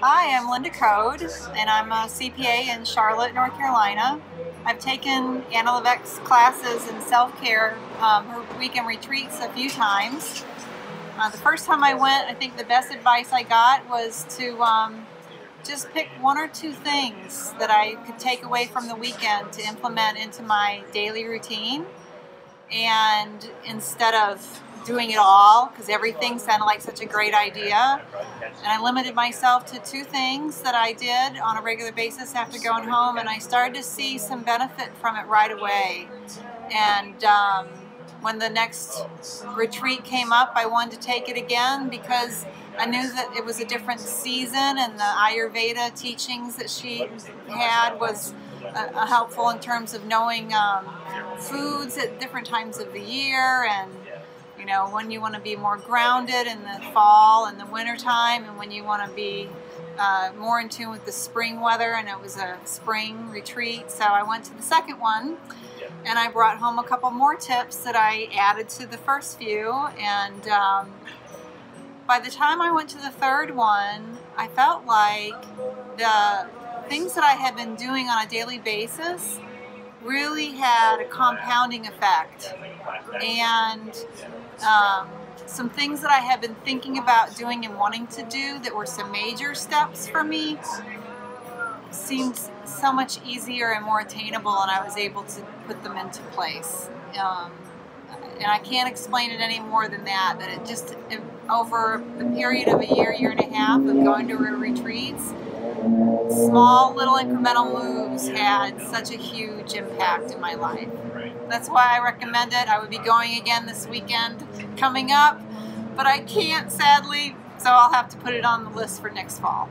Hi, I'm Linda Coad, and I'm a CPA in Charlotte, North Carolina. I've taken Anna Levesque's classes in self-care, her weekend retreats a few times. The first time I went, I think the best advice I got was to just pick one or two things that I could take away from the weekend to implement into my daily routine, and instead of doing it all, because everything sounded like such a great idea. And I limited myself to two things that I did on a regular basis after going home, and I started to see some benefit from it right away. And when the next retreat came up, I wanted to take it again because I knew that it was a different season, and the Ayurveda teachings that she had was helpful in terms of knowing foods at different times of the year, and you know, when you want to be more grounded in the fall and the winter time, and when you want to be more in tune with the spring weather. And it was a spring retreat, so I went to the second one, and I brought home a couple more tips that I added to the first few. And by the time I went to the third one, I felt like the things that I had been doing on a daily basis really had a compounding effect. And some things that I had been thinking about doing and wanting to do that were some major steps for me seemed so much easier and more attainable, and I was able to put them into place. And I can't explain it any more than that, but it just, over the period of a year, year and a half of going to retreats, small little incremental moves had such a huge impact in my life. That's why I recommend it. I would be going again this weekend coming up, but I can't, sadly, so I'll have to put it on the list for next fall.